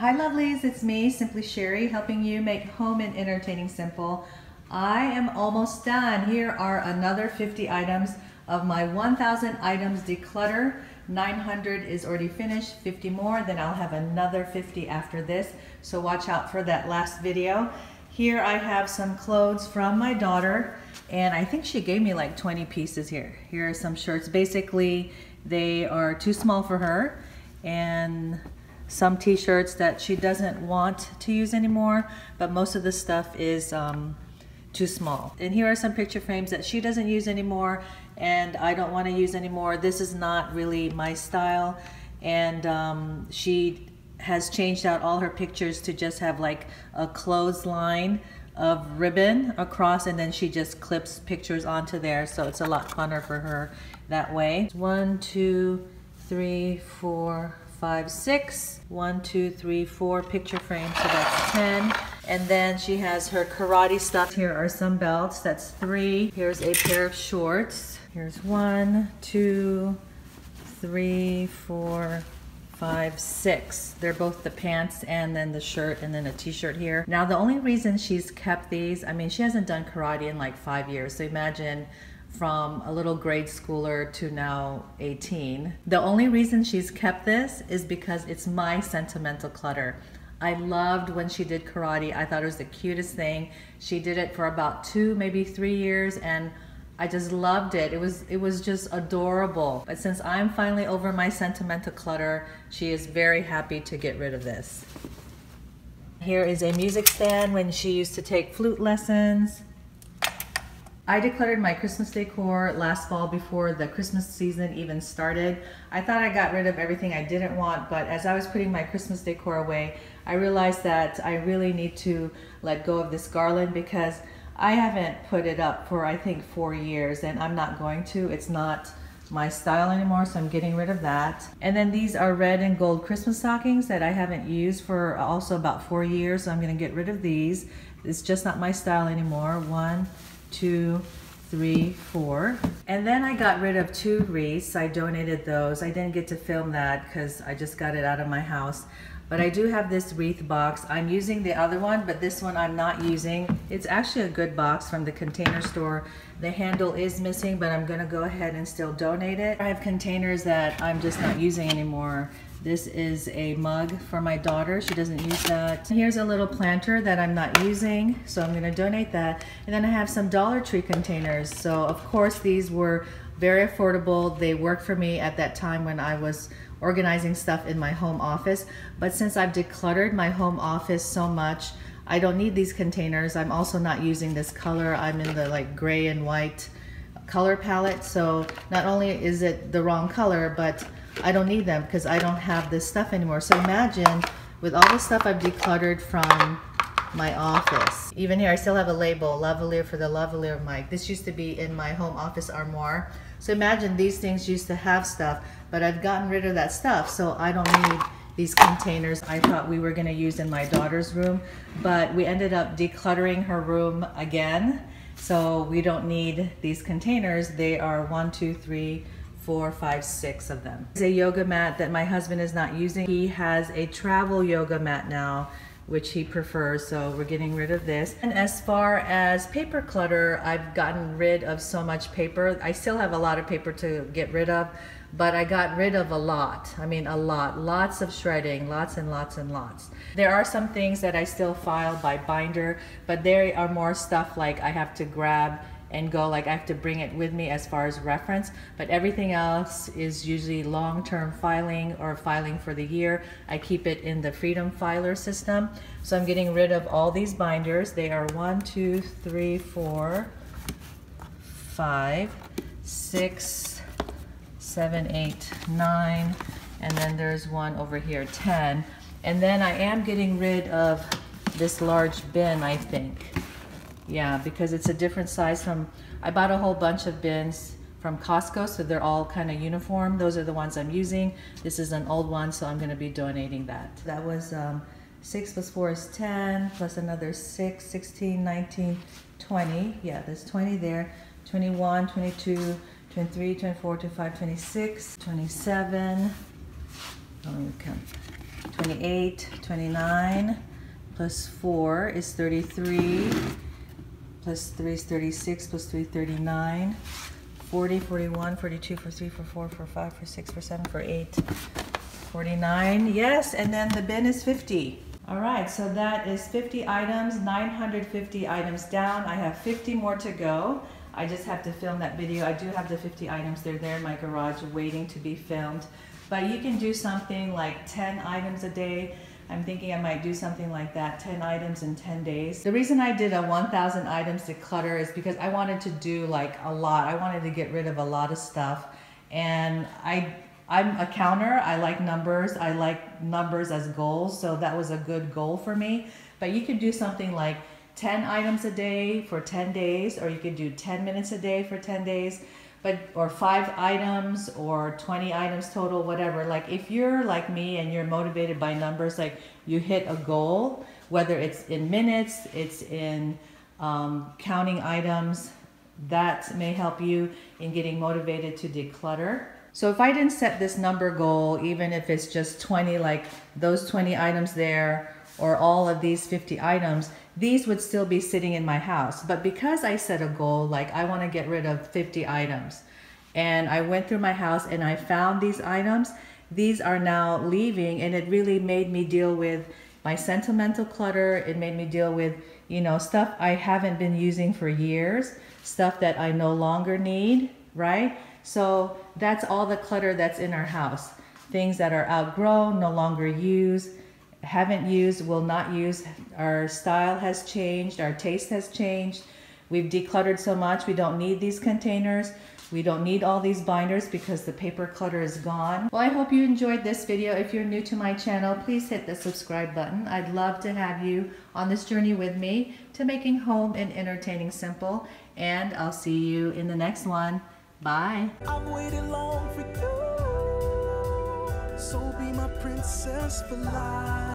Hi lovelies, it's me, Simply Sherry, helping you make home and entertaining simple. I am almost done. Here are another 50 items of my 1,000 items declutter. 900 is already finished, 50 more, then I'll have another 50 after this. So watch out for that last video. Here I have some clothes from my daughter, and I think she gave me like 20 pieces here. Here are some shirts. Basically, they are too small for her, and some t-shirts that she doesn't want to use anymore, but most of the stuff is too small. And here are some picture frames that she doesn't use anymore and I don't want to use anymore. This is not really my style, and she has changed out all her pictures to just have like a clothesline of ribbon across, and then she just clips pictures onto there, so it's a lot funner for her that way. 1, 2, 3, 4, 5, 6, 1, 2, 3, 4 picture frames, so that's 10. And then she has her karate stuff. Here are some belts, that's 3. Here's a pair of shorts. Here's 1, 2, 3, 4, 5, 6. They're both the pants and then the shirt and then a t-shirt here. Now the only reason she's kept these, I mean, she hasn't done karate in like 5 years, so imagine from a little grade schooler to now 18. The only reason she's kept this is because it's my sentimental clutter. I loved when she did karate. I thought it was the cutest thing. She did it for about 2, maybe 3 years, and I just loved it. It was just adorable. But since I'm finally over my sentimental clutter, she is very happy to get rid of this. Here is a music stand when she used to take flute lessons. I decluttered my Christmas decor last fall before the Christmas season even started. I thought I got rid of everything I didn't want, but as I was putting my Christmas decor away, I realized that I really need to let go of this garland because I haven't put it up for I think 4 years, and I'm not going to. It's not my style anymore, so I'm getting rid of that. And then these are red and gold Christmas stockings that I haven't used for also about 4 years, so I'm gonna get rid of these. It's just not my style anymore. 1, 2, 3, 4. And then I got rid of 2 wreaths. I donated those. I didn't get to film that because I just got it out of my house. But I do have this wreath box. I'm using the other one, but this one I'm not using. It's actually a good box from the Container Store. The handle is missing, but I'm gonna go ahead and still donate it. I have containers that I'm just not using anymore. This is a mug for my daughter. She doesn't use that. Here's a little planter that I'm not using, so I'm gonna donate that. And then I have some Dollar Tree containers. So of course these were very affordable. They worked for me at that time when I was organizing stuff in my home office. But since I've decluttered my home office so much, I don't need these containers. I'm also not using this color. I'm in the like gray and white color palette. So not only is it the wrong color, but I don't need them because I don't have this stuff anymore. So imagine with all the stuff I've decluttered from my office. Even here, I still have a label, lavalier for the lavalier mic. This used to be in my home office armoire. So imagine these things used to have stuff, but I've gotten rid of that stuff, so I don't need these containers. I thought we were gonna use in my daughter's room, but we ended up decluttering her room again. So we don't need these containers. They are 1, 2, 3, 4, 5, 6 of them. It's a yoga mat that my husband is not using. He has a travel yoga mat now, which he prefers, so we're getting rid of this. And as far as paper clutter, I've gotten rid of so much paper. I still have a lot of paper to get rid of, but I got rid of a lot. I mean, a lot, lots of shredding, lots and lots and lots. There are some things that I still file by binder, but there are more stuff like I have to grab and go, like I have to bring it with me as far as reference, but everything else is usually long-term filing or filing for the year. I keep it in the Freedom Filer system. So I'm getting rid of all these binders. They are 1, 2, 3, 4, 5, 6, 7, 8, 9, and then there's one over here, 10. And then I am getting rid of this large bin, I think. Yeah, because it's a different size from, I bought a whole bunch of bins from Costco, so they're all kind of uniform. Those are the ones I'm using. This is an old one, so I'm gonna be donating that. That was 6 plus 4 is 10, plus another 6, 16, 19, 20. Yeah, there's 20 there. 21, 22, 23, 24, 25, 26, 27. I don't even count. 28, 29, plus 4 is 33, plus 3 is 36, plus 3, 39, 40, 41, 42, 43, 44, 45, 46, 47, 48, 49, yes, and then the bin is 50. All right, so that is 50 items, 950 items down. I have 50 more to go. I just have to film that video. I do have the 50 items. They're there in my garage waiting to be filmed. But you can do something like 10 items a day. I'm thinking I might do something like that, 10 items in 10 days. The reason I did a 1,000 items declutter is because I wanted to do like a lot. I wanted to get rid of a lot of stuff. And I'm a counter, I like numbers. I like numbers as goals, so that was a good goal for me. But you could do something like 10 items a day for 10 days, or you could do 10 minutes a day for 10 days, or 5 items or 20 items total, whatever. Like if you're like me and you're motivated by numbers, like you hit a goal, whether it's in minutes, it's in counting items, that may help you in getting motivated to declutter. So if I didn't set this number goal, even if it's just 20, like those 20 items there, or all of these 50 items, these would still be sitting in my house. But because I set a goal, like I want to get rid of 50 items, and I went through my house and I found these items, these are now leaving, and it really made me deal with my sentimental clutter. It made me deal with, you know, stuff I haven't been using for years, stuff that I no longer need, right? So that's all the clutter that's in our house. Things that are outgrown, no longer used, haven't used, will not use. Our style has changed, our taste has changed. We've decluttered so much, we don't need these containers. We don't need all these binders because the paper clutter is gone. Well, I hope you enjoyed this video. If you're new to my channel, please hit the subscribe button. I'd love to have you on this journey with me to making home and entertaining simple. And I'll see you in the next one. Bye. I've waited long for you, so be my princess for life.